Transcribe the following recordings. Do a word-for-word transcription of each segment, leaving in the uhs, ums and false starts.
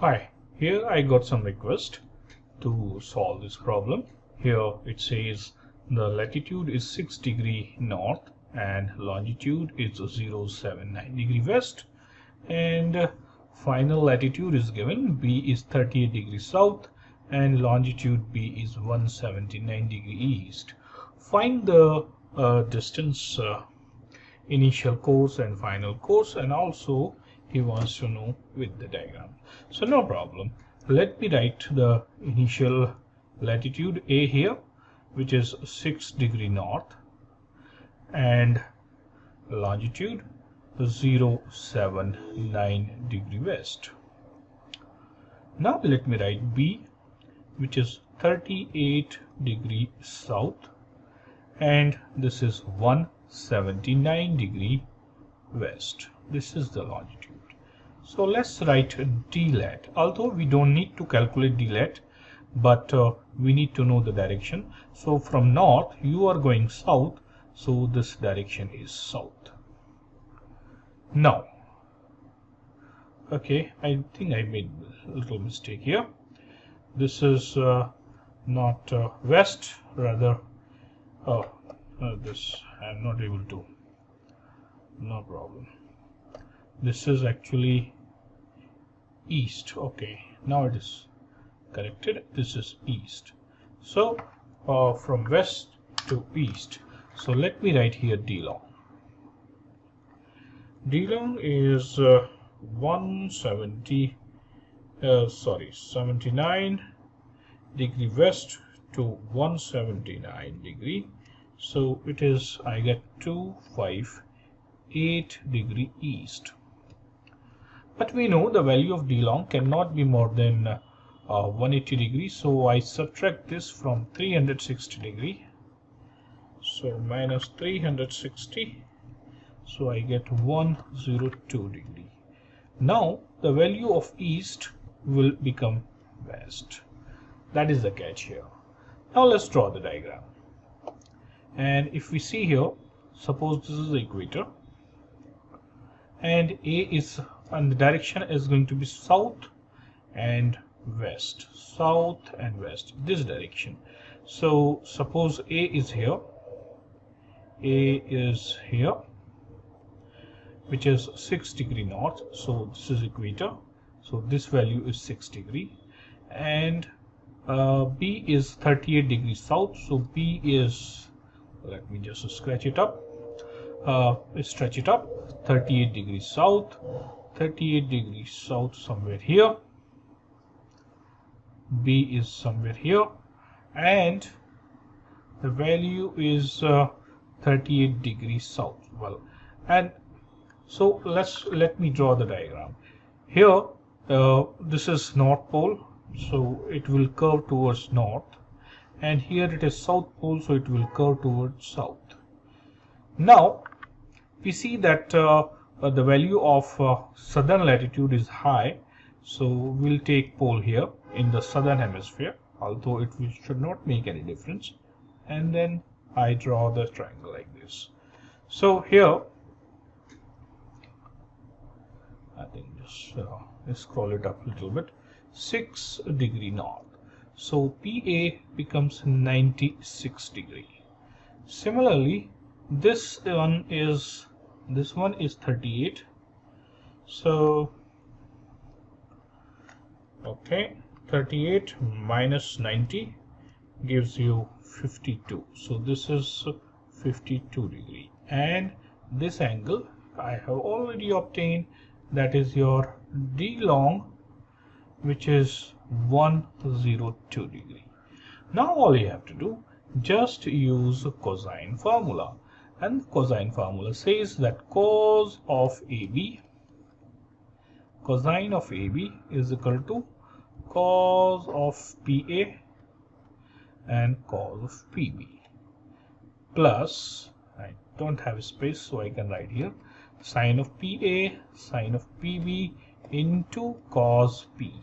Hi, here I got some request to solve this problem. Here it says the latitude is six degree north and longitude is zero seven nine degree west, and final latitude is given B is thirty-eight degree south and longitude B is one seventy-nine degree east. Find the uh, distance, uh, initial course and final course, and also he wants to know with the diagram. So no problem, let me write the initial latitude A here, which is six degree north, and longitude zero seven nine degree west. Now let me write B, which is thirty-eight degree south, and this is one seventy-nine degree west. This is the longitude. So let's write D lat. Although we don't need to calculate D lat, but uh, we need to know the direction. So from north you are going south, so this direction is south. Now, okay, I think I made a little mistake here. This is uh, not uh, west, rather oh, uh, this I'm not able to, no problem. This is actually east. Okay, now it is corrected. This is east. So uh, from west to east. So let me write here D long. D long is uh, one seventy. Uh, sorry, seventy-nine degree west to one seventy-nine degree. So it is. I get two five eight degree east. But we know the value of D long cannot be more than uh, one eighty degree, so I subtract this from three hundred sixty degree. So minus three hundred sixty, so I get one hundred two degree. Now the value of east will become west. That is the catch here. Now let's draw the diagram. And if we see here, suppose this is the equator, and A is, and the direction is going to be south and west, south and west, this direction. So suppose A is here, A is here, which is six degree north, so this is equator, so this value is six degree, and uh, B is thirty-eight degree south, so B is, let me just scratch it up, uh, stretch it up, thirty-eight degree south, thirty-eight degree south somewhere here, B is somewhere here, and the value is uh, thirty-eight degree south. Well, and so let's let me draw the diagram here. Uh, this is north pole, so it will curve towards north, and here it is south pole, so it will curve towards south. Now we see that uh, Uh, the value of uh, southern latitude is high, so we'll take pole here in the southern hemisphere, although it will, should not make any difference. And then I draw the triangle like this. So here, I think just uh, scroll it up a little bit, six degree north. So P A becomes ninety-six degree. Similarly, this one is this one is thirty-eight, so okay, thirty-eight minus ninety gives you fifty-two, so this is fifty-two degree, and this angle I have already obtained, that is your D long, which is one hundred two degree. Now all you have to do, just use cosine formula. And the cosine formula says that cos of A B, cosine of A B is equal to cos of P A and cos of P B, plus, I don't have a space so I can write here, sine of P A, sine of P B into cos P.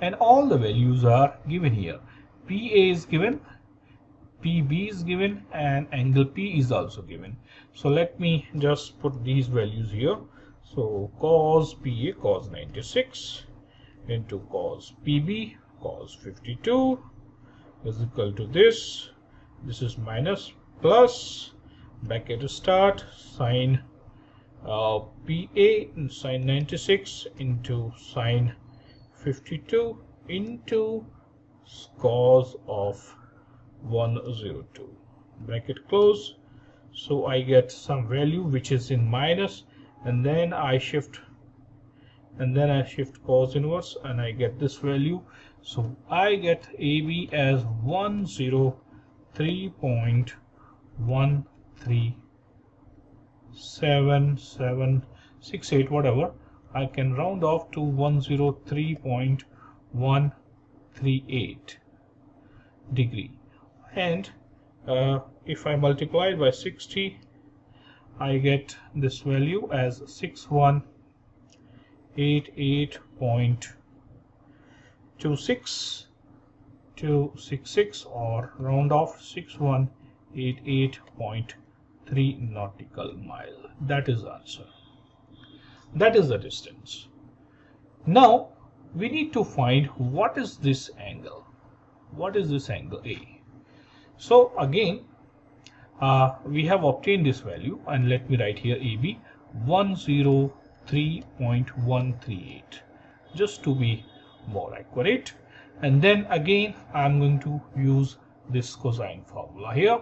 And all the values are given here. P A is given, P B is given, and angle P is also given. So let me just put these values here. So cos P A, cos ninety-six, into cos P B, cos fifty-two is equal to this. This is minus plus bracket to start sine uh, P A and sine ninety-six into sine fifty-two into cos of one hundred two, bracket close. So I get some value which is in minus, and then I shift and then I shift cos inverse and I get this value. So I get A B as one hundred three point one three seven seven six eight, whatever. I can round off to one hundred three point one three eight degree, and uh, if I multiply by sixty, I get this value as six one eight eight point two six two six six, or round off six one eight eight point three nautical mile. That is the answer. That is the distance. Now we need to find what is this angle. What is this angle A? So again, uh, we have obtained this value, and let me write here A B one hundred three point one three eight, just to be more accurate. And then again I'm going to use this cosine formula here.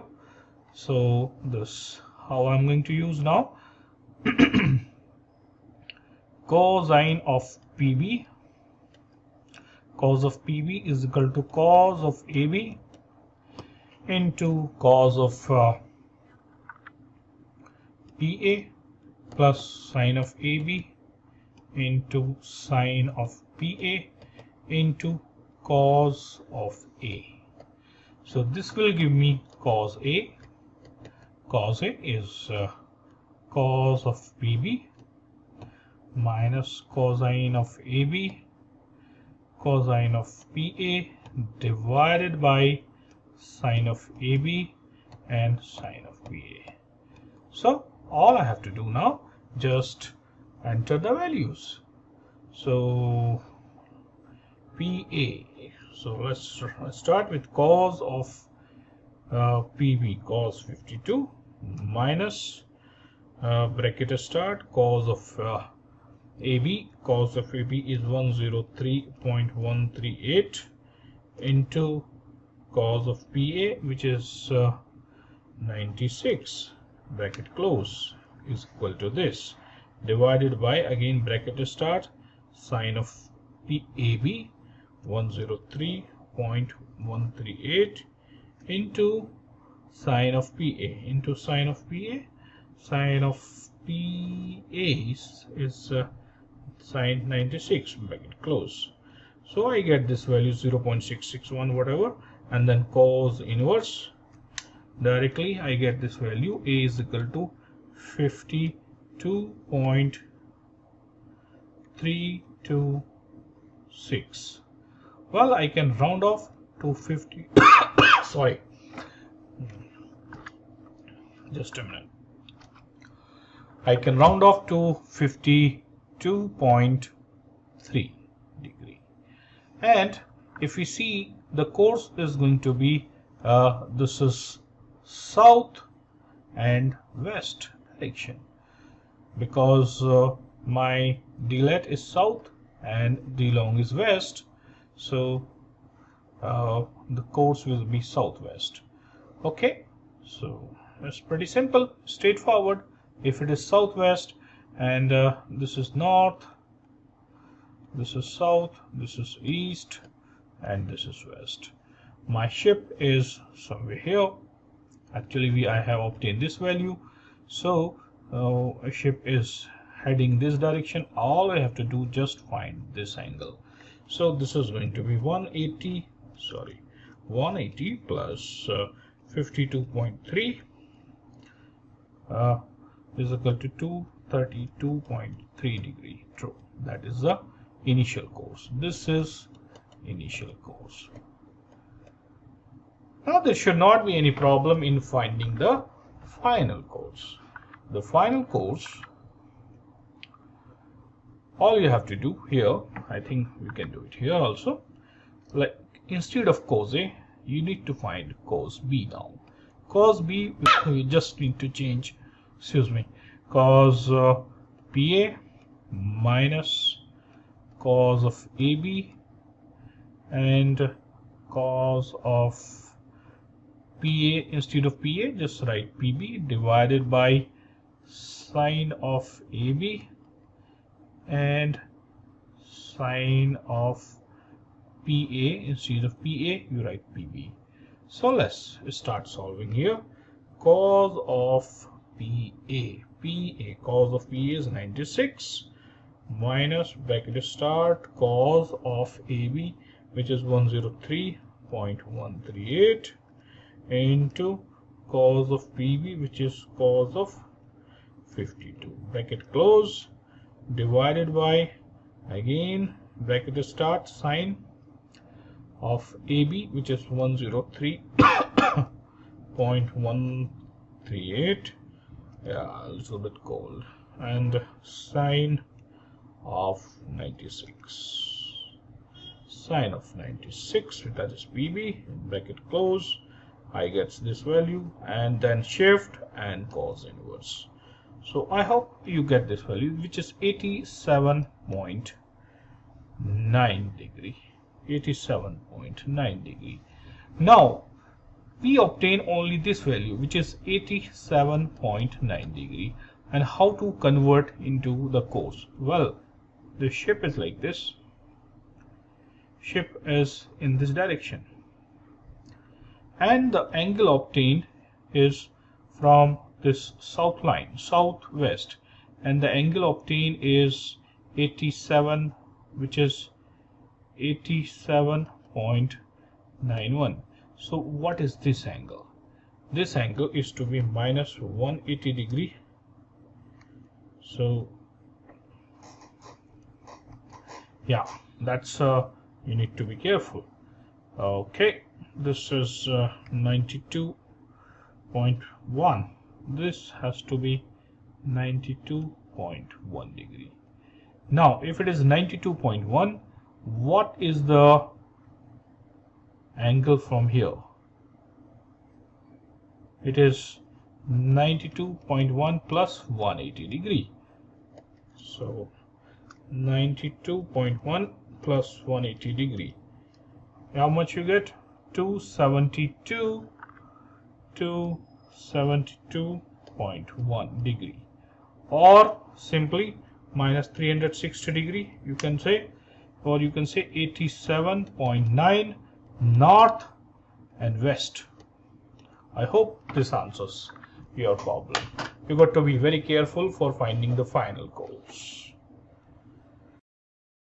So this how I'm going to use now. Cosine of P B, cos of P B is equal to cos of A B into cos of uh, P A plus sine of A B into sine of P A into cos of A. So this will give me cos A. Cos A is uh, cos of P B minus cosine of A B cosine of P A divided by sine of A B and sine of P A. So all I have to do now, just enter the values. So P A, so let's, let's start with cos of uh, P B, cos fifty-two minus uh, bracket start cos of uh, A B, cos of A B is one hundred three point one three eight into cos of P A, which is uh, ninety-six, bracket close, is equal to this, divided by again bracket start sine of P A B one hundred three point one three eight into sine of P A into sine of P A. Sine of P A is uh, sine ninety-six, bracket close. So I get this value zero point six six one, whatever, and then cos inverse directly I get this value. A is equal to fifty-two point three two six. Well, I can round off to fifty. Sorry, just a minute. I can round off to fifty-two point three degree. And if we see, the course is going to be uh, this is south and west direction, because uh, my d lat is south and d long is west. So uh, the course will be southwest. Okay, so that's pretty simple, straightforward. If it is southwest, and uh, this is north, this is south, this is east, and this is west. My ship is somewhere here. Actually, we I have obtained this value. So uh, a ship is heading this direction. All I have to do, just find this angle. So this is going to be one hundred eighty, sorry, one hundred eighty plus uh, fifty-two point three uh, is equal to two hundred thirty-two point three degree. True. That is the initial course. This is initial course. Now there should not be any problem in finding the final course. The final course all you have to do here, I think you can do it here also, like instead of cos A, you need to find cos B now. Cos B, we just need to change, excuse me, cos uh, P A minus cos of A B and cos of P A, instead of P A just write P B divided by sine of A B and sine of P A, instead of P A you write P B. So let's start solving here. Cos of P A, P A, cos of P A is ninety-six minus bracket start cos of A B, which is one hundred three point one three eight, into cos of P B, which is cos of fifty-two, bracket close, divided by again bracket start sine of A B, which is one hundred three point one three eight, yeah, a little bit cold, and sine of ninety-six, sine of ninety-six, that is P B, bracket close. I get this value and then shift and cos inverse. So I hope you get this value, which is eighty-seven point nine degree, eighty-seven point nine degree. Now we obtain only this value, which is eighty-seven point nine degree, and how to convert into the cos? Well, the shape is like this, shape is in this direction, and the angle obtained is from this south line, southwest, and the angle obtained is eighty-seven, which is eighty-seven point nine one. So what is this angle? This angle is to be minus one hundred eighty degree. So yeah, that's uh, you need to be careful. Okay, this is uh, ninety-two point one, this has to be ninety-two point one degree. Now if it is ninety-two point one, what is the angle from here? It is ninety-two point one plus one hundred eighty degree. So ninety-two point one plus one hundred eighty degree, how much you get? two hundred seventy-two, two hundred seventy-two point one degree, or simply minus three hundred sixty degree you can say, or you can say eighty-seven point nine north and west. I hope this answers your problem. You got to be very careful for finding the final goals.